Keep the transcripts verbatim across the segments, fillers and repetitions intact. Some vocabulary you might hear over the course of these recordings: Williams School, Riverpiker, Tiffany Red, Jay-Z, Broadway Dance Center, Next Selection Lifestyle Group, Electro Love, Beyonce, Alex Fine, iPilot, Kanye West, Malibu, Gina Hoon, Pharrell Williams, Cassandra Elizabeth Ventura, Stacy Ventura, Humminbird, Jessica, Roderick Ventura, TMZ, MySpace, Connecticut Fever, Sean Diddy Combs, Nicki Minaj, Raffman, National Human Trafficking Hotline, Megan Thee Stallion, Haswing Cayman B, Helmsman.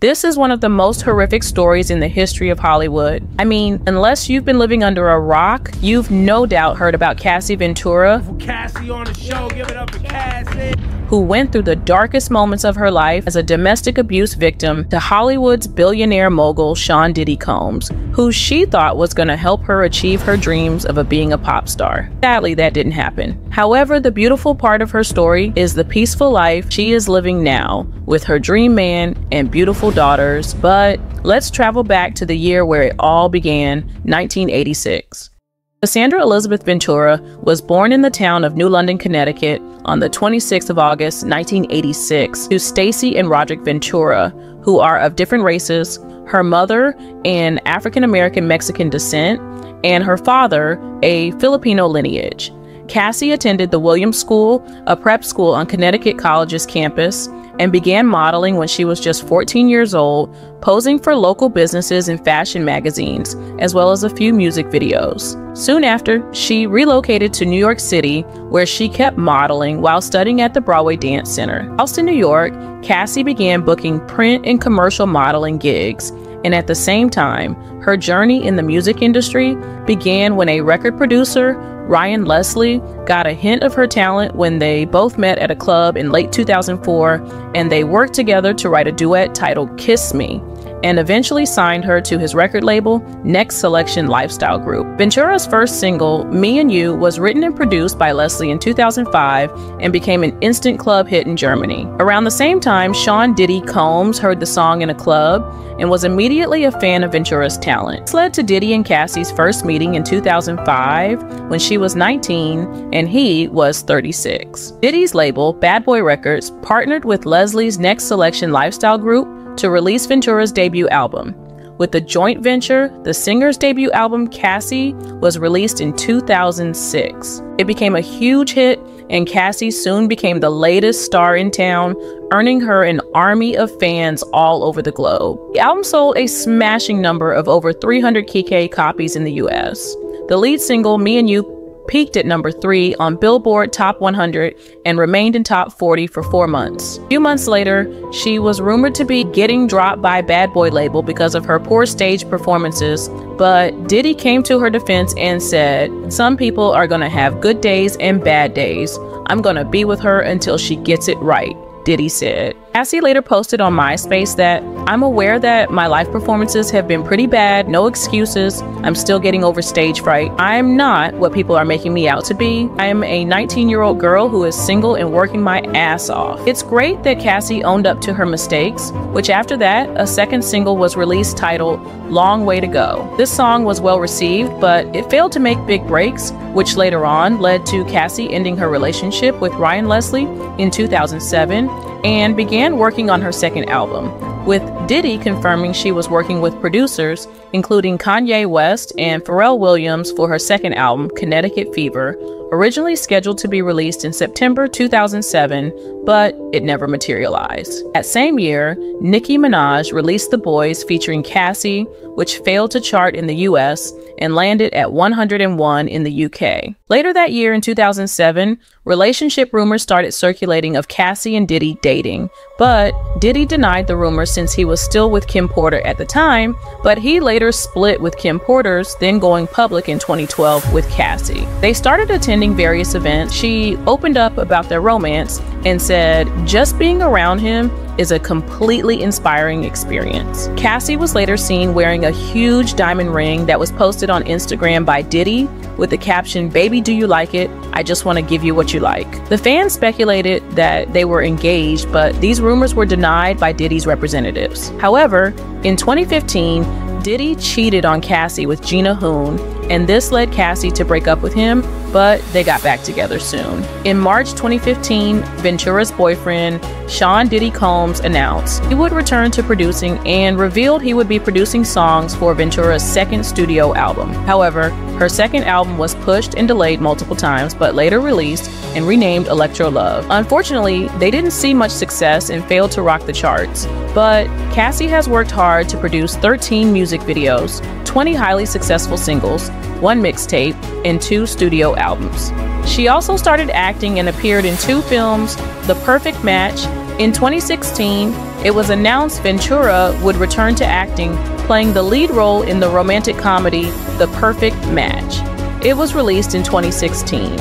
This is one of the most horrific stories in the history of Hollywood. I mean, unless you've been living under a rock, you've no doubt heard about Cassie Ventura, Cassie on the show, give it up for Cassie, who went through the darkest moments of her life as a domestic abuse victim to Hollywood's billionaire mogul Sean Diddy Combs, who she thought was going to help her achieve her dreams of a being a pop star. Sadly, that didn't happen. However, the beautiful part of her story is the peaceful life she is living now with her dream man and beautiful daughters. But let's travel back to the year where it all began, nineteen eighty-six. Cassandra Elizabeth Ventura was born in the town of New London, Connecticut on the twenty-sixth of August, nineteen eighty-six, to Stacy and Roderick Ventura, who are of different races, her mother an African-American Mexican descent, and her father a Filipino lineage. Cassie attended the Williams School, a prep school on Connecticut College's campus, and began modeling when she was just fourteen years old, posing for local businesses and fashion magazines, as well as a few music videos. Soon after, she relocated to New York City, where she kept modeling while studying at the Broadway Dance Center. Whilst in New York, Cassie began booking print and commercial modeling gigs, and at the same time, her journey in the music industry began when a record producer, Ryan Leslie, got a hint of her talent when they both met at a club in late two thousand four, and they worked together to write a duet titled Kiss Me, and eventually signed her to his record label, Next Selection Lifestyle Group. Ventura's first single, Me and You, was written and produced by Leslie in two thousand five and became an instant club hit in Germany. Around the same time, Sean Diddy Combs heard the song in a club and was immediately a fan of Ventura's talent. This led to Diddy and Cassie's first meeting in two thousand five when she was nineteen and he was thirty-six. Diddy's label, Bad Boy Records, partnered with Leslie's Next Selection Lifestyle Group to release Ventura's debut album. With the joint venture, the singer's debut album, Cassie, was released in two thousand six. It became a huge hit, and Cassie soon became the latest star in town, earning her an army of fans all over the globe. The album sold a smashing number of over three hundred K K copies in the U S. The lead single, Me and You, peaked at number three on Billboard Top one hundred and remained in top forty for four months. A few months later, she was rumored to be getting dropped by Bad Boy label because of her poor stage performances, but Diddy came to her defense and said, "Some people are gonna have good days and bad days. I'm gonna be with her until she gets it right," Diddy said. Cassie later posted on MySpace that, "I'm aware that my live performances have been pretty bad, no excuses, I'm still getting over stage fright. I'm not what people are making me out to be. I'm a nineteen-year-old girl who is single and working my ass off." It's great that Cassie owned up to her mistakes, which after that, a second single was released titled Long Way to Go. This song was well received, but it failed to make big breaks, which later on led to Cassie ending her relationship with Ryan Leslie in two thousand seven and began working on her second album, with Diddy confirming she was working with producers, including Kanye West and Pharrell Williams, for her second album, Connecticut Fever, originally scheduled to be released in September two thousand seven, but it never materialized. That same year, Nicki Minaj released The Boys featuring Cassie, which failed to chart in the U S and landed at one hundred and one in the U K. Later that year in two thousand seven, relationship rumors started circulating of Cassie and Diddy dating, but Diddy denied the rumor since he was still with Kim Porter at the time, but he later split with Kim Porter's, then going public in twenty twelve with Cassie. They started attending various events. She opened up about their romance and said, "Just being around him is a completely inspiring experience." Cassie was later seen wearing a huge diamond ring that was posted on Instagram by Diddy with the caption, "Baby, do you like it? I just want to give you what you like." The fans speculated that they were engaged, but these rumors were denied by Diddy's representatives. However, in twenty fifteen, Diddy cheated on Cassie with Gina Hoon, and this led Cassie to break up with him, but they got back together soon. In March twenty fifteen, Ventura's boyfriend, Sean Diddy Combs, announced he would return to producing and revealed he would be producing songs for Ventura's second studio album. However, her second album was pushed and delayed multiple times, but later released and renamed Electro Love. Unfortunately, they didn't see much success and failed to rock the charts, but Cassie has worked hard to produce thirteen music videos, twenty highly successful singles, one mixtape, and two studio albums. She also started acting and appeared in two films, The Perfect Match In twenty sixteen, it was announced Ventura would return to acting, playing the lead role in the romantic comedy The Perfect Match. It was released in twenty sixteen.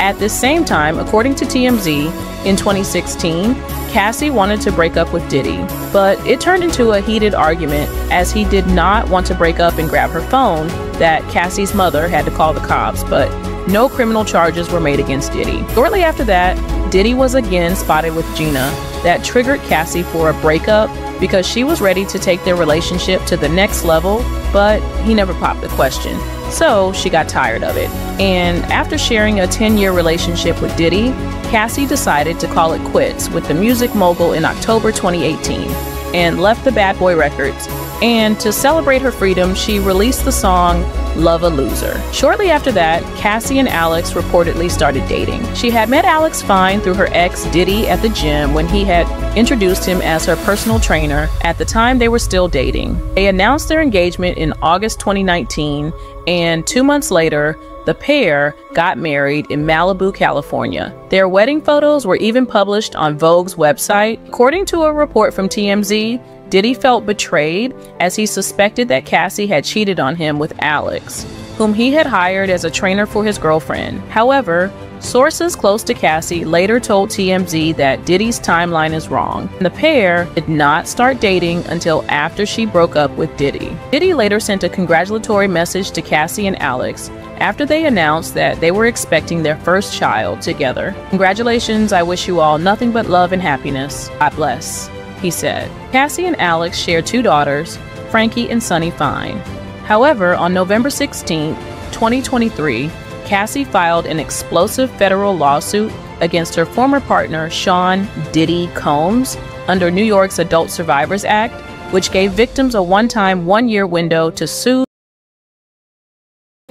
At this same time, according to T M Z, in twenty sixteen, Cassie wanted to break up with Diddy, but it turned into a heated argument as he did not want to break up and grab her phone that Cassie's mother had to call the cops, but no criminal charges were made against Diddy. Shortly after that, Diddy was again spotted with Gina. That triggered Cassie for a breakup because she was ready to take their relationship to the next level, but he never popped the question. So she got tired of it. And after sharing a ten-year relationship with Diddy, Cassie decided to call it quits with the music mogul in October twenty eighteen and left the Bad Boy Records. And to celebrate her freedom, she released the song Love a Loser. Shortly after that, Cassie and Alex reportedly started dating. She had met Alex Fine through her ex Diddy at the gym when he had introduced him as her personal trainer. At the time, they were still dating. They announced their engagement in August twenty nineteen, and two months later, the pair got married in Malibu, California. Their wedding photos were even published on Vogue's website. According to a report from T M Z, Diddy felt betrayed as he suspected that Cassie had cheated on him with Alex, whom he had hired as a trainer for his girlfriend. However, sources close to Cassie later told T M Z that Diddy's timeline is wrong. The pair did not start dating until after she broke up with Diddy. Diddy later sent a congratulatory message to Cassie and Alex after they announced that they were expecting their first child together. "Congratulations, I wish you all nothing but love and happiness. God bless," he said. Cassie and Alex share two daughters, Frankie and Sunny Fine. However, on November sixteenth, twenty twenty-three, Cassie filed an explosive federal lawsuit against her former partner, Sean Diddy Combs, under New York's Adult Survivors Act, which gave victims a one-time one-year window to sue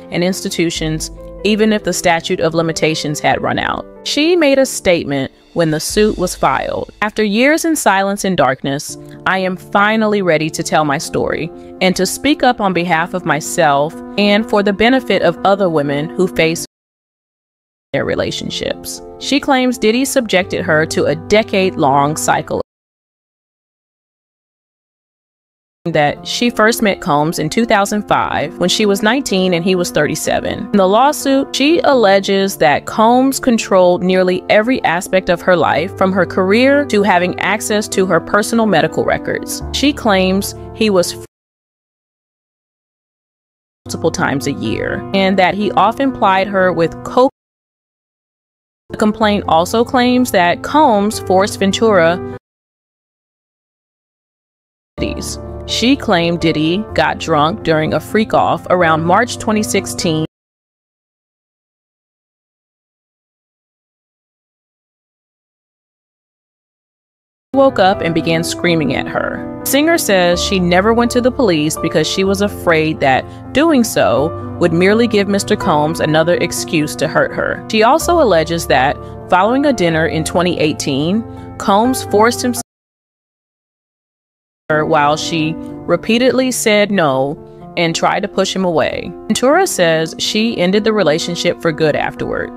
and institutions, even if the statute of limitations had run out. She made a statement when the suit was filed. "After years in silence and darkness, I am finally ready to tell my story and to speak up on behalf of myself and for the benefit of other women who face their relationships." She claims Diddy subjected her to a decade-long cycle that she first met Combs in two thousand five when she was nineteen and he was thirty-seven. In the lawsuit, she alleges that Combs controlled nearly every aspect of her life, from her career to having access to her personal medical records. She claims he was multiple times a year and that he often plied her with coke. The complaint also claims that Combs forced Ventura. She claimed Diddy got drunk during a freak-off around March twenty sixteen woke up and began screaming at her. Singer says she never went to the police because she was afraid that doing so would merely give Mister Combs another excuse to hurt her. She also alleges that following a dinner in twenty eighteen, Combs forced himself while she repeatedly said no and tried to push him away. Ventura says she ended the relationship for good afterward.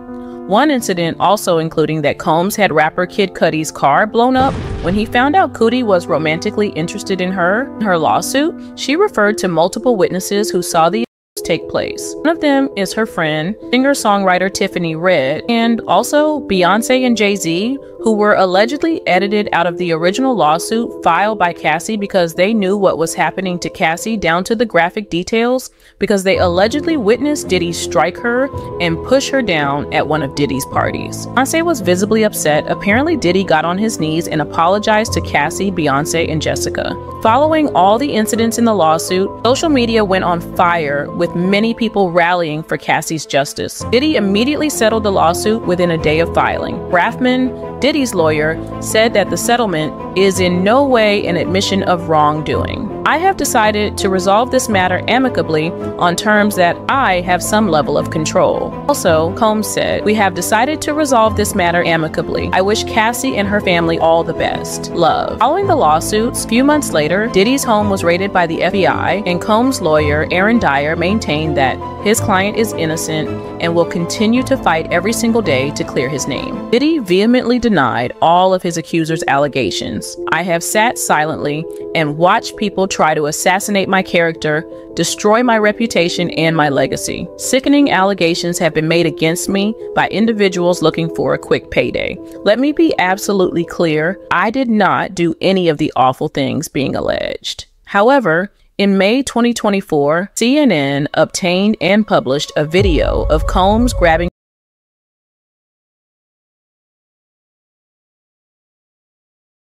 One incident also including that Combs had rapper Kid Cudi's car blown up when he found out Cudi was romantically interested in her. In her lawsuit, she referred to multiple witnesses who saw the take place. One of them is her friend, singer-songwriter Tiffany Red, and also Beyonce and Jay-Z, who were allegedly edited out of the original lawsuit filed by Cassie because they knew what was happening to Cassie down to the graphic details, because they allegedly witnessed Diddy strike her and push her down at one of Diddy's parties. Beyonce was visibly upset. Apparently, Diddy got on his knees and apologized to Cassie, Beyonce, and Jessica. Following all the incidents in the lawsuit, social media went on fire with many people rallying for Cassie's justice. Diddy immediately settled the lawsuit within a day of filing. Raffman, Diddy's lawyer, said that the settlement is in no way an admission of wrongdoing. "I have decided to resolve this matter amicably on terms that I have some level of control." Also, Combs said, "We have decided to resolve this matter amicably. I wish Cassie and her family all the best. Love." Following the lawsuits, a few months later, Diddy's home was raided by the F B I, and Combs' lawyer, Aaron Dyer, maintained that his client is innocent and will continue to fight every single day to clear his name. Diddy vehemently denied all of his accusers' allegations. I have sat silently and watched people try to assassinate my character, destroy my reputation, and my legacy. Sickening allegations have been made against me by individuals looking for a quick payday. Let me be absolutely clear, I did not do any of the awful things being alleged. However, in May twenty twenty-four, C N N obtained and published a video of Combs grabbing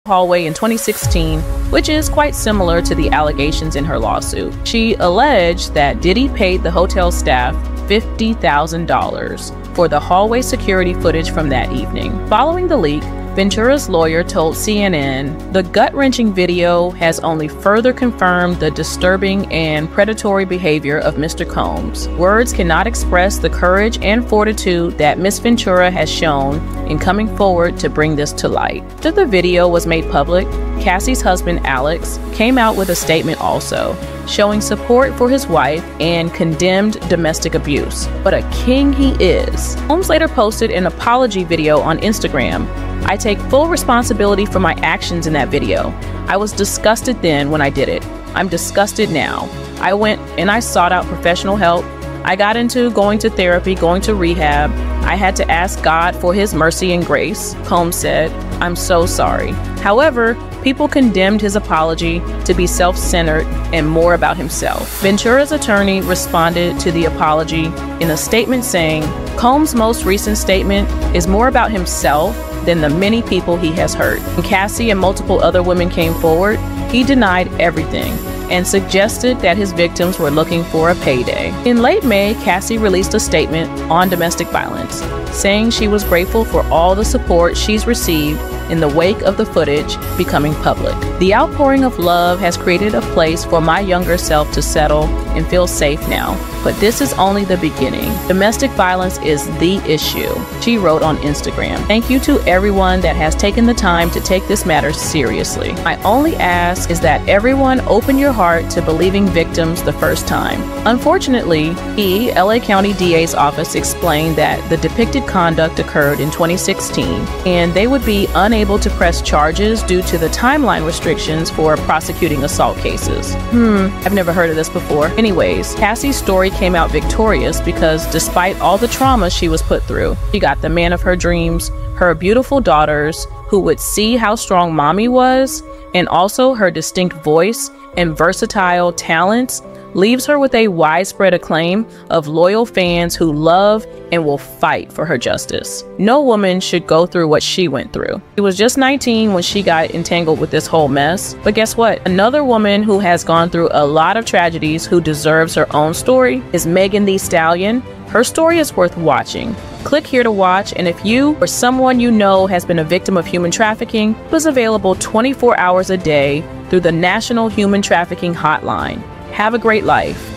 hallway in twenty sixteen, which is quite similar to the allegations in her lawsuit. She alleged that Diddy paid the hotel staff fifty thousand dollars for the hallway security footage from that evening. Following the leak, Ventura's lawyer told C N N, "The gut-wrenching video has only further confirmed the disturbing and predatory behavior of Mister Combs. Words cannot express the courage and fortitude that Miz Ventura has shown in coming forward to bring this to light." After the video was made public, Cassie's husband, Alex, came out with a statement also, showing support for his wife and condemned domestic abuse. What a king he is. Combs later posted an apology video on Instagram. "I take full responsibility for my actions in that video. I was disgusted then when I did it. I'm disgusted now. I went and I sought out professional help. I got into going to therapy, going to rehab. I had to ask God for his mercy and grace," Combs said. "I'm so sorry." However, people condemned his apology to be self-centered and more about himself. Ventura's attorney responded to the apology in a statement saying, "Combs' most recent statement is more about himself than the many people he has hurt. When Cassie and multiple other women came forward, he denied everything and suggested that his victims were looking for a payday." In late May, Cassie released a statement on domestic violence, saying she was grateful for all the support she's received in the wake of the footage becoming public. "The outpouring of love has created a place for my younger self to settle and feel safe now, but this is only the beginning. Domestic violence is the issue," she wrote on Instagram. "Thank you to everyone that has taken the time to take this matter seriously. My only ask is that everyone open your heart to believing victims the first time." Unfortunately, he, L A County D A's office, explained that the depicted conduct occurred in twenty sixteen and they would be unable to press charges due to the timeline restrictions for prosecuting assault cases. Hmm, I've never heard of this before. Anyways, Cassie's story came out victorious because despite all the trauma she was put through, she got the man of her dreams, her beautiful daughters, who would see how strong mommy was, and also her distinct voice and versatile talents leaves her with a widespread acclaim of loyal fans who love and will fight for her justice. No woman should go through what she went through. She was just nineteen when she got entangled with this whole mess, but guess what? Another woman who has gone through a lot of tragedies who deserves her own story is Megan Thee Stallion. Her story is worth watching. Click here to watch, and if you or someone you know has been a victim of human trafficking, help is available twenty-four hours a day through the National Human Trafficking Hotline. Have a great life.